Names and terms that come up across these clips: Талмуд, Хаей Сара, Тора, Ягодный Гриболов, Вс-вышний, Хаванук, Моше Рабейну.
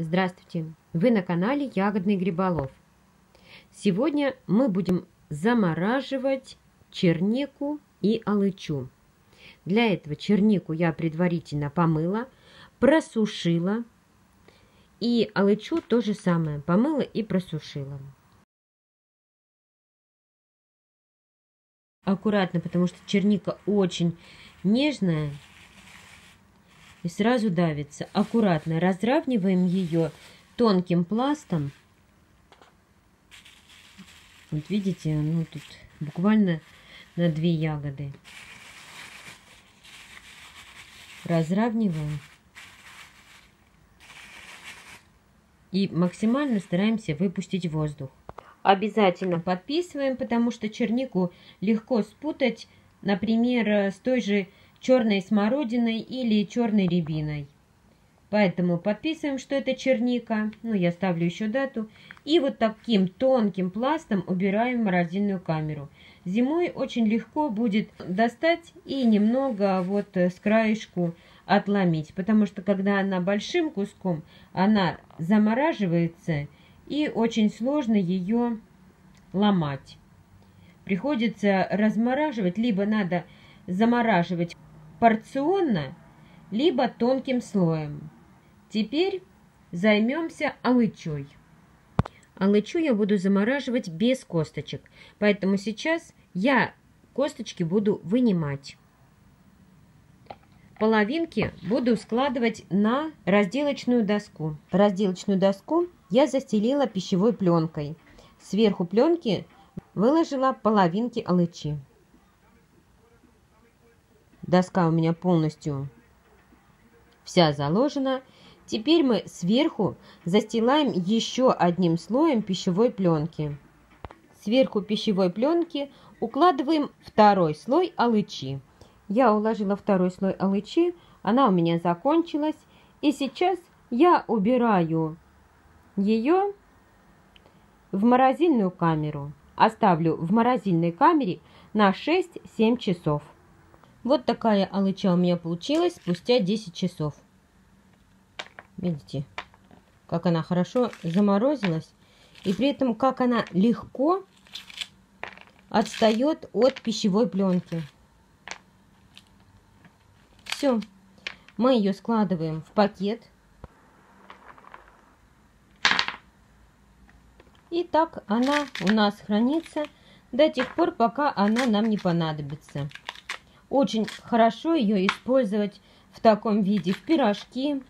Здравствуйте! Вы на канале Ягодный Гриболов. Сегодня мы будем замораживать чернику и алычу. Для этого чернику я предварительно помыла, просушила, и алычу то же самое помыла и просушила. Аккуратно, потому что черника очень нежная и сразу давится. Аккуратно разравниваем ее тонким пластом. Вот видите, ну тут буквально на две ягоды. Разравниваем. И максимально стараемся выпустить воздух. Обязательно подписываем, потому что чернику легко спутать, например, с той же черной смородиной или черной рябиной. Поэтому подписываем, что это черника. Ну, я ставлю еще дату. И вот таким тонким пластом убираем в морозильную камеру. Зимой очень легко будет достать и немного вот с краешку отломить. Потому что когда она большим куском, она замораживается и очень сложно ее ломать. Приходится размораживать. Либо надо замораживать порционно, либо тонким слоем. Теперь займемся алычой. Алычу я буду замораживать без косточек, поэтому сейчас я косточки буду вынимать. Половинки буду складывать на разделочную доску. Разделочную доску я застелила пищевой пленкой. Сверху пленки выложила половинки алычи. Доска у меня полностью вся заложена. Теперь мы сверху застилаем еще одним слоем пищевой пленки. Сверху пищевой пленки укладываем второй слой алычи. Я уложила второй слой алычи, она у меня закончилась. И сейчас я убираю ее в морозильную камеру. Оставлю в морозильной камере на 6-7 часов. Вот такая алыча у меня получилась спустя 10 часов. Видите, как она хорошо заморозилась. И при этом, как она легко отстает от пищевой пленки. Все. Мы ее складываем в пакет. И так она у нас хранится до тех пор, пока она нам не понадобится. Очень хорошо ее использовать в таком виде в пирожки.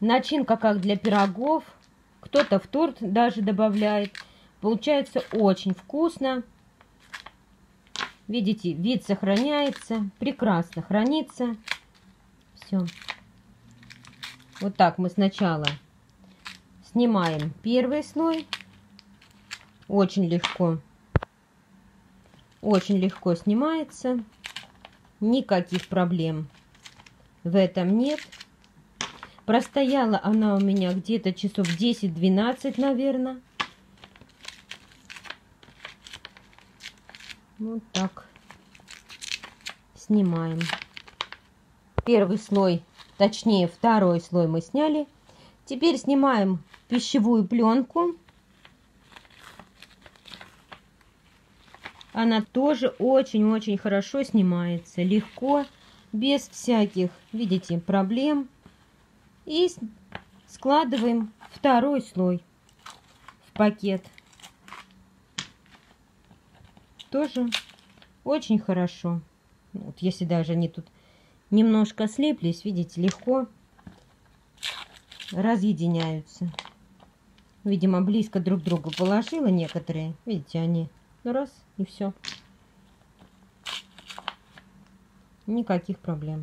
Начинка как для пирогов, кто-то в торт даже добавляет. Получается очень вкусно. Видите, вид сохраняется, прекрасно хранится. Все. Вот так мы сначала снимаем первый слой. Очень легко. Очень легко снимается. Никаких проблем в этом нет. Простояла она у меня где-то часов 10-12, наверное. Вот так. Снимаем. Первый слой, точнее второй слой мы сняли. Теперь снимаем пищевую пленку. Она тоже очень-очень хорошо снимается. Легко, без всяких, видите, проблем. И складываем второй слой в пакет. Тоже очень хорошо. Вот если даже они тут немножко слиплись, видите, легко разъединяются. Видимо, близко друг к другу положила некоторые. Видите, они раз и все. Никаких проблем.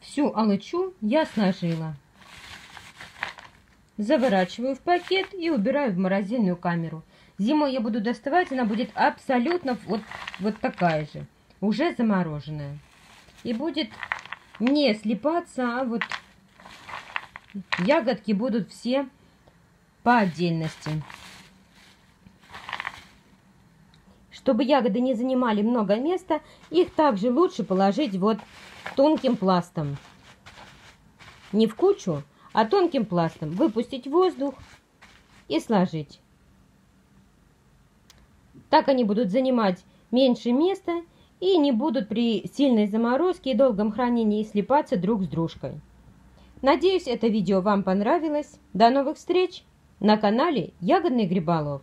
Всю алычу я сложила. Заворачиваю в пакет и убираю в морозильную камеру. Зимой я буду доставать, она будет абсолютно вот такая же, уже замороженная. И будет не слипаться, а вот ягодки будут все по отдельности. Чтобы ягоды не занимали много места, их также лучше положить вот тонким пластом. Не в кучу, а тонким пластом. Выпустить воздух и сложить. Так они будут занимать меньше места и не будут при сильной заморозке и долгом хранении слипаться друг с дружкой. Надеюсь, это видео вам понравилось. До новых встреч на канале Ягодный Гриболов.